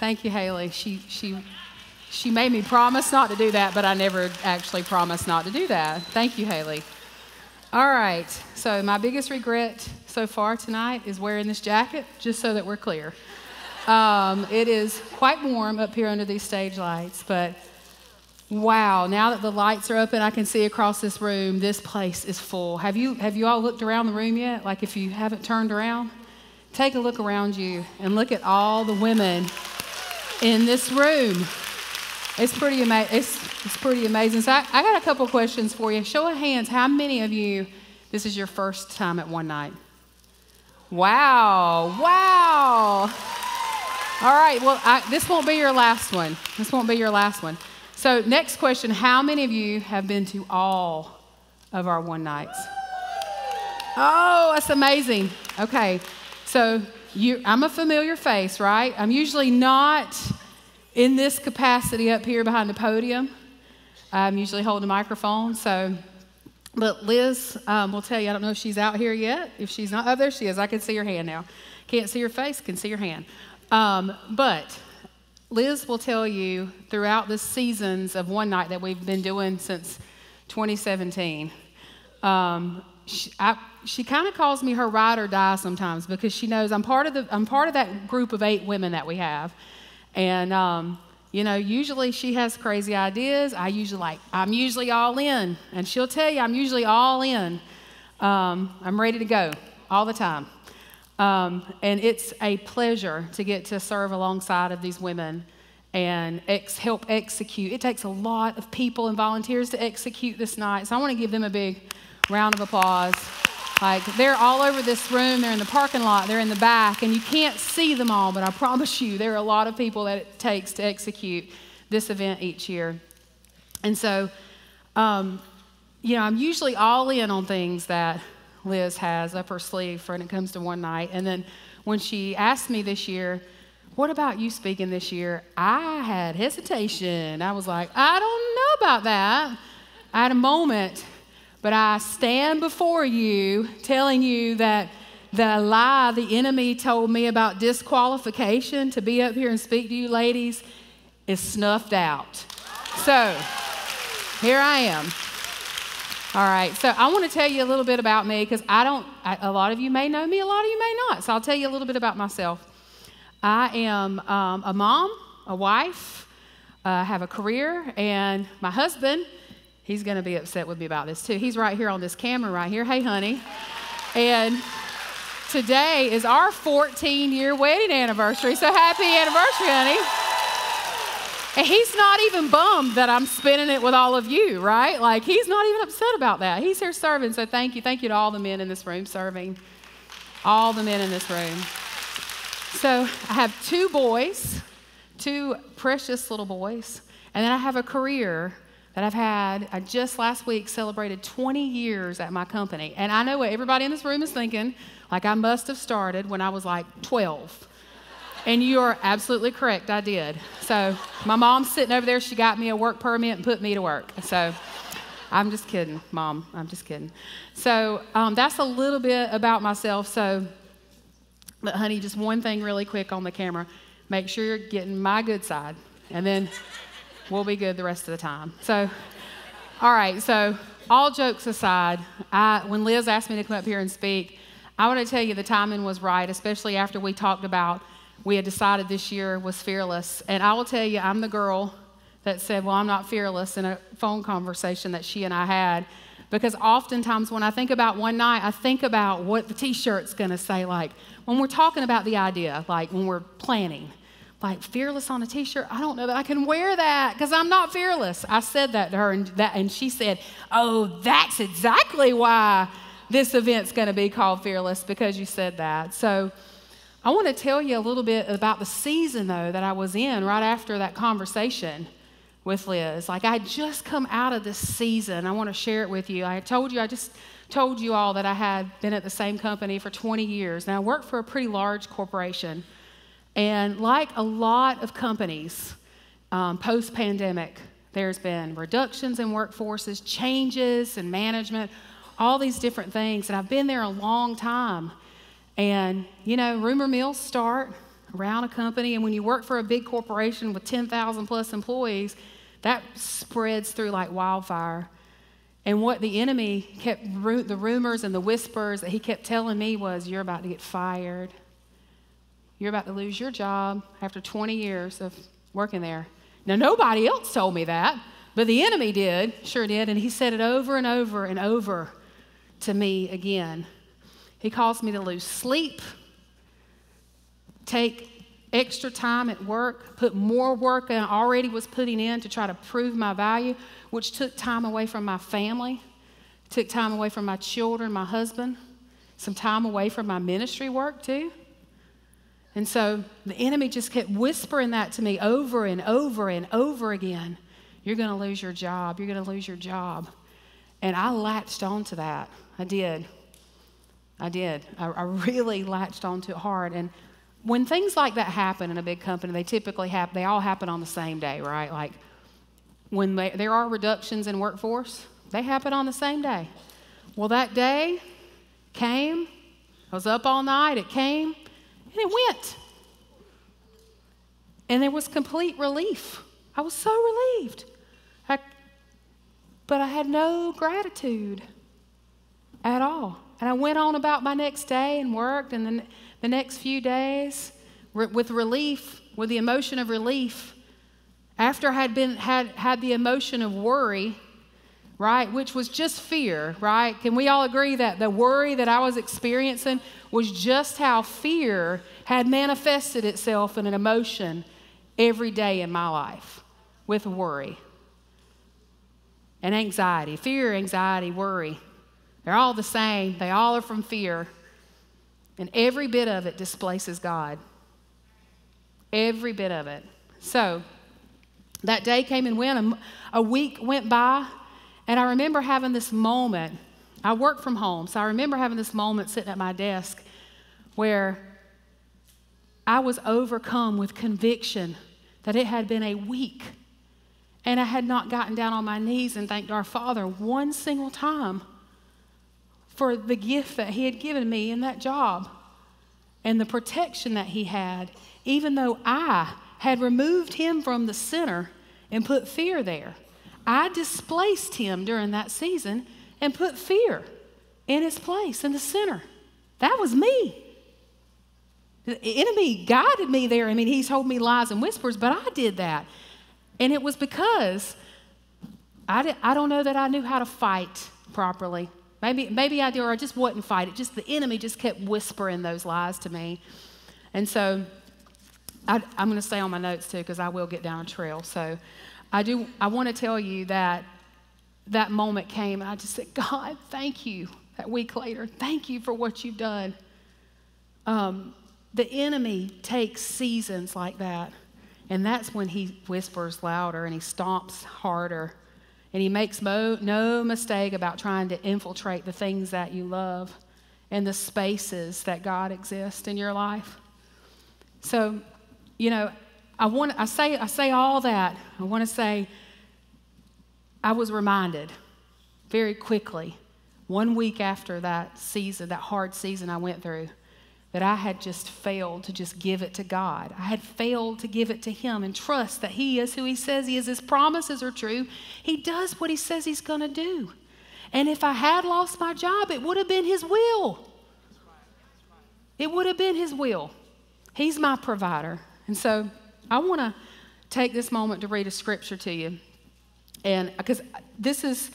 Thank you, Haley. She made me promise not to do that, but I never actually promised not to do that. Thank you, Haley. All right, so my biggest regret so far tonight is wearing this jacket, just so that we're clear. It is quite warm up here under these stage lights, but wow, now that the lights are up and I can see across this room, this place is full. Have you all looked around the room yet? Like, if you haven't turned around, take a look around you and look at all the women in this room. It's pretty amazing. So I got a couple questions for you. Show of hands, how many of you, this is your first time at one night? Wow, wow. All right, well, this won't be your last one. This won't be your last one. So next question, how many of you have been to all of our one nights? Oh, that's amazing. Okay, so I'm a familiar face, right? I'm usually not in this capacity up here behind the podium. I'm usually holding a microphone, so. But Liz will tell you, I don't know if she's out here yet. If she's not, oh, there she is. I can see your hand now. Can't see your face, can see your hand. But Liz will tell you throughout the seasons of one night that we've been doing since 2017, she kind of calls me her ride or die sometimes, because she knows I'm part of that group of 8 women that we have. And, you know, usually she has crazy ideas. I'm usually all in. And she'll tell you, I'm usually all in. I'm ready to go all the time. And it's a pleasure to get to serve alongside of these women and help execute. It takes a lot of people and volunteers to execute this night. So I want to give them a big round of applause. Like, they're all over this room, they're in the parking lot, they're in the back, and you can't see them all, but I promise you there are a lot of people that it takes to execute this event each year. And so, you know, I'm usually all in on things that Liz has up her sleeve when it comes to one night. And then when she asked me this year, what about you speaking this year? I had hesitation. I was like, I don't know about that. I had a moment. But I stand before you telling you that the lie the enemy told me about disqualification to be up here and speak to you ladies is snuffed out. So here I am. All right, so I want to tell you a little bit about me, because a lot of you may know me, a lot of you may not. So I'll tell you a little bit about myself. I am a mom, a wife, I have a career, and my husband, he's going to be upset with me about this, too. He's right here on this camera right here. Hey, honey. And today is our 14-year wedding anniversary, so happy anniversary, honey. And he's not even bummed that I'm spending it with all of you, right? Like, he's not even upset about that. He's here serving, so thank you. Thank you to all the men in this room serving, all the men in this room. So I have 2 boys, 2 precious little boys, and then I have a career that I've had. I just last week celebrated 20 years at my company. And I know what everybody in this room is thinking, like, I must have started when I was like 12. And you are absolutely correct, I did. So my mom's sitting over there, she got me a work permit and put me to work. So I'm just kidding, Mom, I'm just kidding. So that's a little bit about myself. So, but honey, just one thing really quick on the camera. Make sure you're getting my good side. And then we'll be good the rest of the time. So, all right, so all jokes aside, when Liz asked me to come up here and speak, I want to tell you the timing was right, especially after we talked about, we had decided this year was fearless. And I will tell you, I'm the girl that said, well, I'm not fearless, in a phone conversation that she and I had. Because oftentimes when I think about one night, I think about what the t-shirt's going to say, like, when we're talking about the idea, like when we're planning. Like, fearless on a t-shirt, I don't know that I can wear that because I'm not fearless. I said that to her, and she said, oh, that's exactly why this event's going to be called Fearless, because you said that. So I want to tell you a little bit about the season, though, that I was in right after that conversation with Liz. Like, I had just come out of this season. I want to share it with you. I just told you all that I had been at the same company for 20 years. Now, I worked for a pretty large corporation. And like a lot of companies, post-pandemic, there's been reductions in workforces, changes in management, all these different things. And I've been there a long time. And, you know, rumor mills start, around a company. And when you work for a big corporation with 10,000 plus employees, that spreads through like wildfire. And what the enemy kept, the rumors and the whispers that he kept telling me was, you're about to get fired. You're about to lose your job after 20 years of working there. Now, nobody else told me that, but the enemy did, sure did. And he said it over and over and over to me again. He caused me to lose sleep, take extra time at work, put more work than I already was putting in to try to prove my value, which took time away from my family, took time away from my children, my husband, some time away from my ministry work too. And so the enemy just kept whispering that to me over and over and over again. You're going to lose your job. You're going to lose your job. And I latched onto that. I did. I really latched onto it hard. And when things like that happen in a big company, they typically happen, they all happen on the same day, right? Like when there are reductions in workforce, they happen on the same day. Well, that day came. I was up all night. It came, and it went. And there was complete relief. I was so relieved. But I had no gratitude at all. And I went on about my next day and worked, and then the next few days with relief, with the emotion of relief, after I had been had the emotion of worry, right, which was just fear, right? Can we all agree that the worry that I was experiencing was just how fear had manifested itself in an emotion every day in my life, with worry and anxiety. Fear, anxiety, worry. They're all the same. They all are from fear. And every bit of it displaces God. Every bit of it. So that day came and went. A week went by, and I remember having this moment. I work from home, so I remember having this moment sitting at my desk where I was overcome with conviction that it had been a week, and I had not gotten down on my knees and thanked our Father one single time for the gift that he had given me in that job and the protection that he had, even though I had removed him from the center and put fear there. I displaced him during that season and put fear in his place in the center. That was me. The enemy guided me there. I mean, he told me lies and whispers, but I did that. And it was because I don't know that I knew how to fight properly. Maybe I did, or I just wouldn't fight it. Just the enemy just kept whispering those lies to me. And so I'm going to stay on my notes too, because I will get down a trail. So I want to tell you that that moment came, and I just said, God, thank you. That week later, thank you for what you've done. The enemy takes seasons like that, and that's when he whispers louder and he stomps harder. And he makes no mistake about trying to infiltrate the things that you love and the spaces that God exists in your life. So, you know, I say all that. I want to say I was reminded very quickly, 1 week after that season, that hard season I went through, that I had just failed to just give it to God. I had failed to give it to him and trust that he is who he says he is. His promises are true. He does what he says he's going to do. And if I had lost my job, it would have been his will. It would have been his will. He's my provider. And so I want to take this moment to read a scripture to you. And because this is,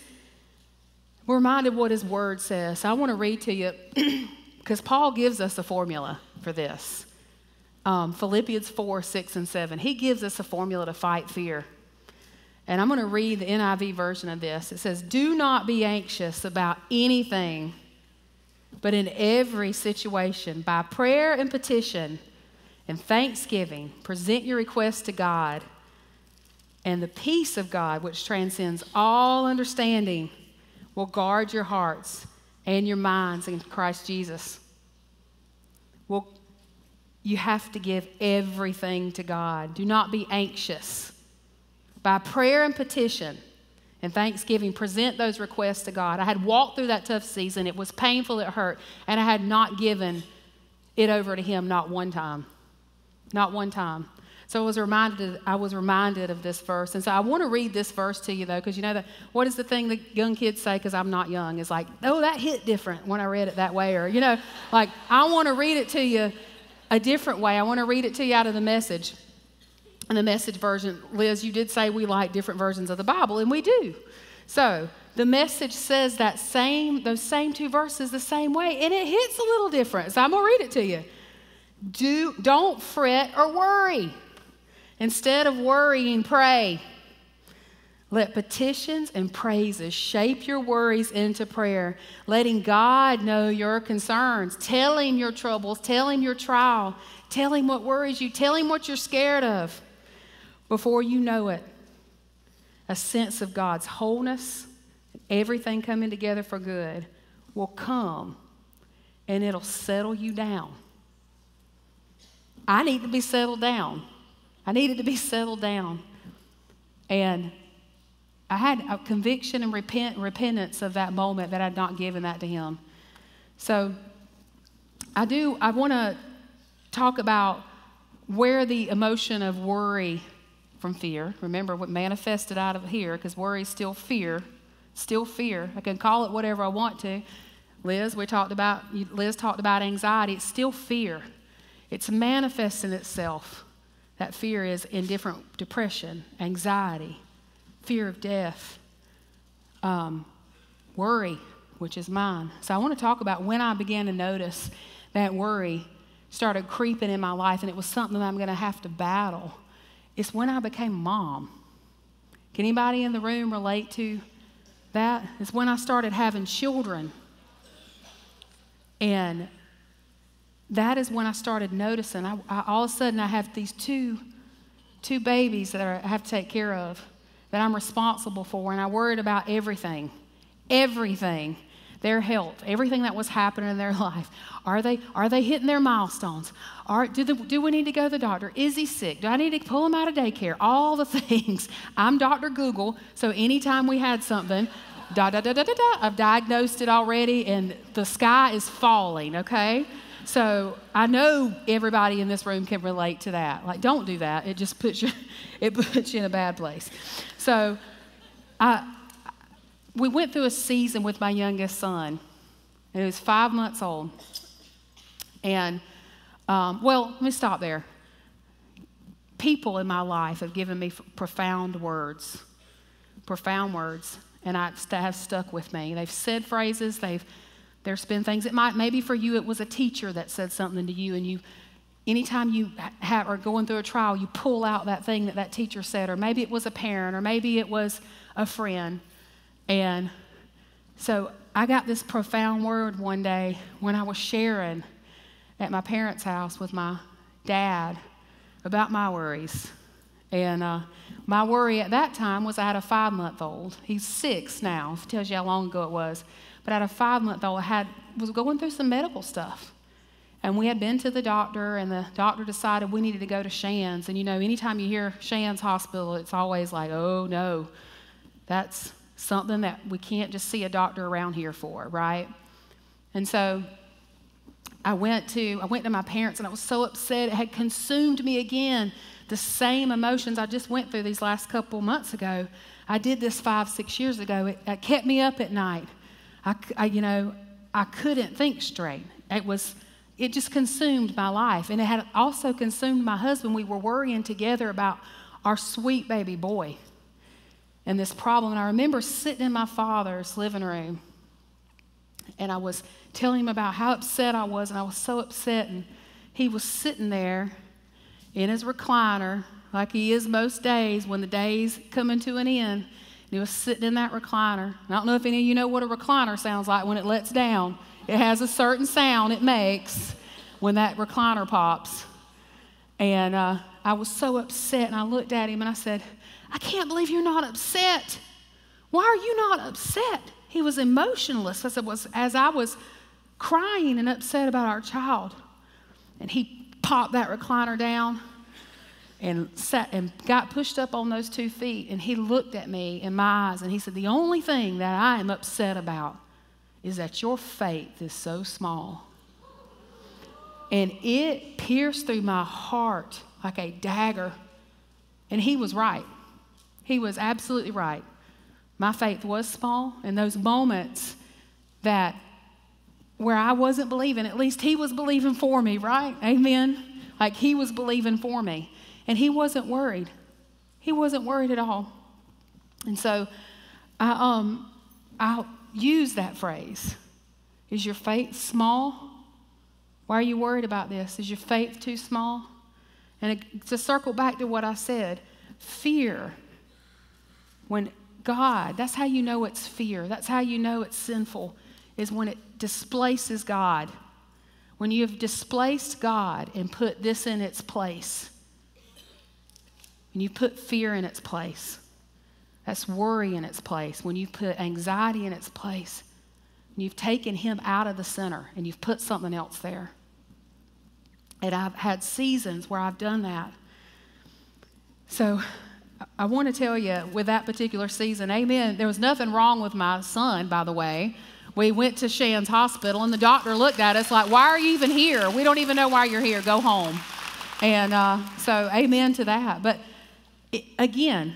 we're reminded what his word says. So I want to read to you because Paul gives us a formula for this. Philippians 4, 6, and 7. He gives us a formula to fight fear. And I'm going to read the NIV version of this. It says, do not be anxious about anything, but in every situation, by prayer and petition and thanksgiving, present your requests to God, and the peace of God, which transcends all understanding, will guard your hearts and your minds in Christ Jesus. Well, you have to give everything to God. Do not be anxious. By prayer and petition and thanksgiving, present those requests to God. I had walked through that tough season. It was painful. It hurt. And I had not given it over to him, not one time. Not one time. So I was reminded of this verse. And so I want to read this verse to you, though, because you know that what is the thing that young kids say, because I'm not young, is like, oh, that hit different when I read it that way. Or, you know, like, I want to read it to you a different way. I want to read it to you out of the Message. And the Message version, Liz, you did say we like different versions of the Bible, and we do. So the Message says that those same two verses the same way, and it hits a little different. So I'm going to read it to you. Don't fret or worry. Instead of worrying, pray. Let petitions and praises shape your worries into prayer, letting God know your concerns. Tell Him your troubles. Tell Him your trial. Tell Him what worries you. Tell Him what you're scared of. Before you know it, a sense of God's wholeness, everything coming together for good, will come, and it'll settle you down. I need to be settled down. I needed to be settled down. And I had a conviction and repentance of that moment that I'd not given that to Him. So I want to talk about where the emotion of worry from fear, remember what manifested out of here, because worry is still fear. I can call it whatever I want to. Liz talked about anxiety. It's still fear. It's manifesting itself. That fear is in different depression, anxiety, fear of death, worry, which is mine. So I want to talk about when I began to notice that worry started creeping in my life, and it was something that I'm going to have to battle. It's when I became mom. Can anybody in the room relate to that? It's when I started having children. And that is when I started noticing. All of a sudden, I have these two babies that I have to take care of, that I'm responsible for, and I worried about everything, their health, everything that was happening in their life. Are they hitting their milestones? Do we need to go to the doctor? Is he sick? Do I need to pull him out of daycare? All the things. I'm Dr. Google, so anytime we had something, I've diagnosed it already, and the sky is falling, okay? So I know everybody in this room can relate to that. Like, don't do that. It just puts you in a bad place. So we went through a season with my youngest son. And he was 5 months old. And, let me stop there. People in my life have given me profound words. And I have stuck with me. They've said phrases. There's been things. Maybe for you it was a teacher that said something to you, and anytime you are going through a trial, you pull out that thing that teacher said, or maybe it was a parent, or maybe it was a friend. And so I got this profound word one day when I was sharing at my parents' house with my dad about my worries. And my worry at that time was I had a 5-month-old. He's 6 now. It tells you how long ago it was. But at a 5-month-old, I was going through some medical stuff. And we had been to the doctor, and the doctor decided we needed to go to Shands. And, you know, anytime you hear Shands Hospital, it's always like, oh, no, that's something that we can't just see a doctor around here for, right? And so I went to my parents, and I was so upset. It had consumed me again, the same emotions I just went through these last couple months ago. I did this 5-6 years ago. It kept me up at night. I couldn't think straight. It just consumed my life. And it had also consumed my husband. We were worrying together about our sweet baby boy and this problem. And I remember sitting in my father's living room, and I was telling him about how upset I was, and I was so upset. And he was sitting there in his recliner, like he is most days when the day's coming to an end. And he was sitting in that recliner. And I don't know if any of you know what a recliner sounds like when it lets down. It has a certain sound it makes when that recliner pops. And I was so upset, and I looked at him, and I said, I can't believe you're not upset. Why are you not upset? He was emotionless as I was crying and upset about our child. And he popped that recliner down and sat and got pushed up on those 2 feet, and he looked at me in my eyes, and he said, the only thing that I am upset about is that your faith is so small. and it pierced through my heart like a dagger. And he was right. He was absolutely right. My faith was small, and those moments that where I wasn't believing, at least he was believing for me, right? Amen. Like he was believing for me, and he wasn't worried. He wasn't worried at all. And so I use that phrase. Is your faith small? Why are you worried about this? Is your faith too small? And to circle back to what I said, fear. When God, that's how you know it's fear. That's how you know it's sinful, is when it displaces God. When you have displaced God and put this in its place. When you put fear in its place. That's worry in its place. When you put anxiety in its place. You've taken him out of the center and you've put something else there. And I've had seasons where I've done that. So I want to tell you, with that particular season, amen, there was nothing wrong with my son, by the way. We went to Shands Hospital, and the doctor looked at us like, why are you even here? We don't even know why you're here. Go home. And so amen to that. But it, again,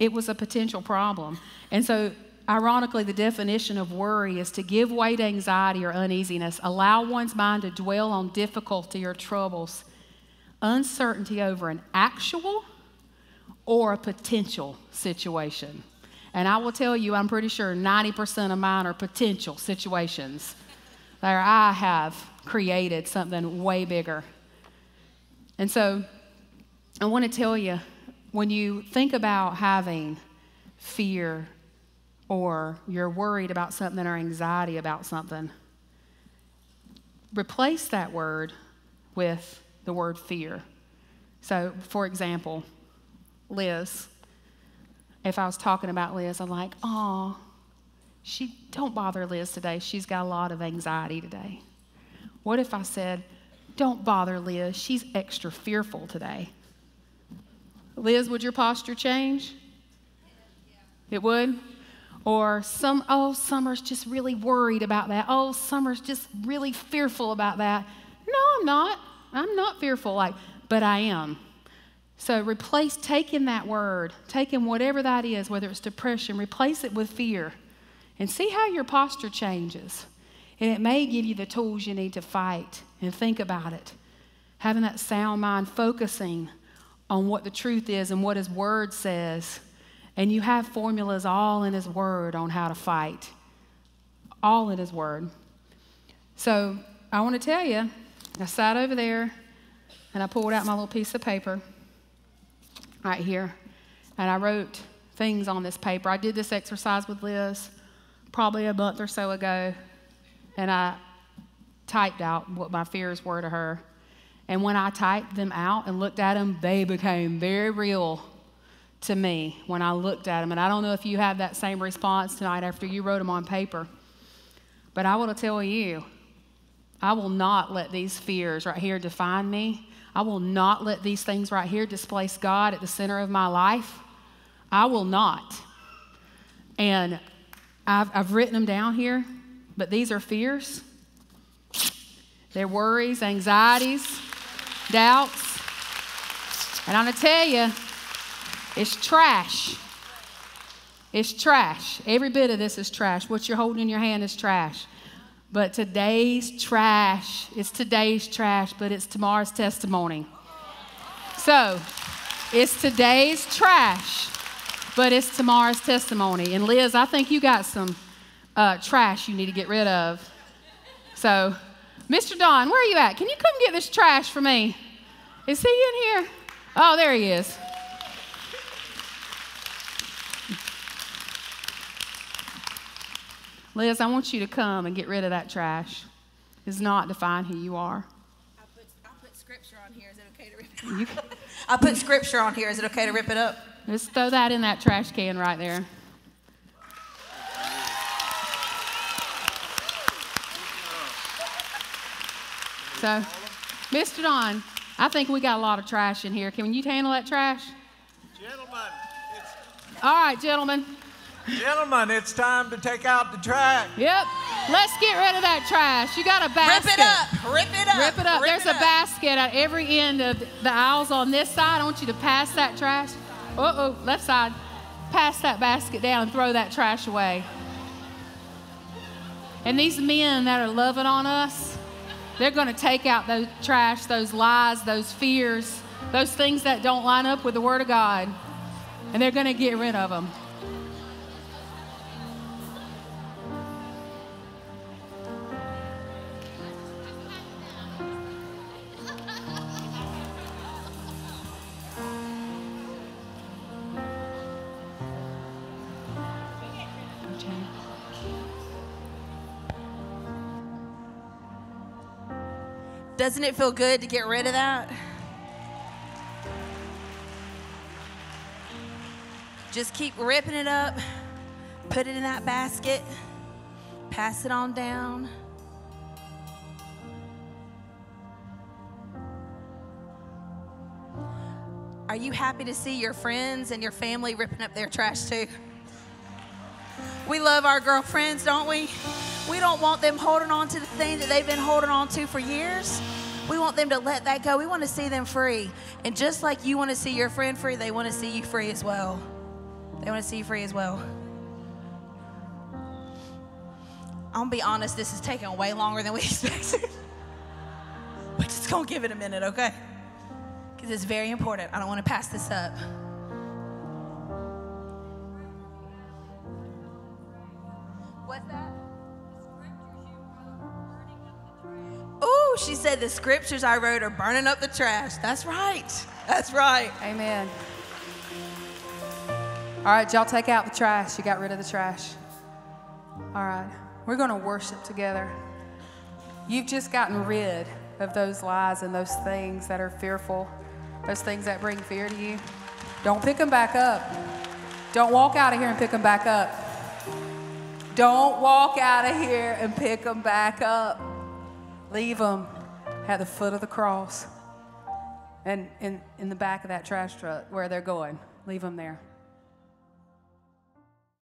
it was a potential problem. And so ironically, the definition of worry is to give way to anxiety or uneasiness, allow one's mind to dwell on difficulty or troubles, uncertainty over an actual or a potential situation. And I will tell you, I'm pretty sure 90% of mine are potential situations. There, I have created something way bigger. And so I want to tell you, when you think about having fear, or you're worried about something or anxiety about something, replace that word with the word fear. So, for example, Liz. If I was talking about Liz, I'm like, oh, she don't bother Liz today. She's got a lot of anxiety today. What if I said, don't bother Liz. She's extra fearful today. Liz, would your posture change? Yeah. It would? Or oh, Summer's just really worried about that. Oh, Summer's just really fearful about that. No, I'm not. I'm not fearful, like, but I am. So replace taking that word, taking whatever that is, whether it's depression, replace it with fear and see how your posture changes. And it may give you the tools you need to fight and think about it. Having that sound mind, focusing on what the truth is and what his word says. And you have formulas all in his word on how to fight. All in his word. So I want to tell you, I sat over there and I pulled out my little piece of paper right here. And I wrote things on this paper. I did this exercise with Liz probably a month or so ago. And I typed out what my fears were to her. And when I typed them out and looked at them, they became very real to me when I looked at them. And I don't know if you have that same response tonight after you wrote them on paper. But I want to tell you, I will not let these fears right here define me. I will not let these things right here displace God at the center of my life. I will not. And I've written them down here, but these are fears. They're worries, anxieties, doubts. And I'm going to tell you, it's trash. It's trash. Every bit of this is trash. What you're holding in your hand is trash. But today's trash, it's today's trash, but it's tomorrow's testimony. So it's today's trash, but it's tomorrow's testimony. And Liz, I think you got some trash you need to get rid of. So, Mr. Don, where are you at? Can you come get this trash for me? Is he in here? Oh, there he is. Liz, I want you to come and get rid of that trash. It's not define who you are. I put scripture on here. Is it okay to rip it up? I put scripture on here. Is it okay to rip it up? Just throw that in that trash can right there. So, Mr. Don, I think we got a lot of trash in here. Can you handle that trash? Gentlemen. All right, gentlemen. Gentlemen, it's time to take out the trash. Yep. Let's get rid of that trash. You got a basket. Rip it up. There's a basket at every end of the aisles on this side. I want you to pass that trash. Uh-oh, left side. Pass that basket down and throw that trash away. And these men that are loving on us, they're going to take out those trash, those lies, those fears, those things that don't line up with the Word of God. And they're going to get rid of them. Doesn't it feel good to get rid of that? Just keep ripping it up, put it in that basket, pass it on down. Are you happy to see your friends and your family ripping up their trash too? We love our girlfriends, don't we? We don't want them holding on to the thing that they've been holding on to for years. We want them to let that go. We want to see them free. And just like you want to see your friend free, they want to see you free as well. They want to see you free as well. I'm going to be honest, this is taking way longer than we expected. We're just going to give it a minute, okay? Because it's very important. I don't want to pass this up. What's that? Ooh, she said the scriptures I wrote are burning up the trash. That's right. That's right. Amen. All right, y'all take out the trash. You got rid of the trash. All right. We're going to worship together. You've just gotten rid of those lies and those things that are fearful, those things that bring fear to you. Don't pick them back up. Don't walk out of here and pick them back up. Don't walk out of here and pick them back up. Leave them at the foot of the cross and in the back of that trash truck where they're going. Leave them there.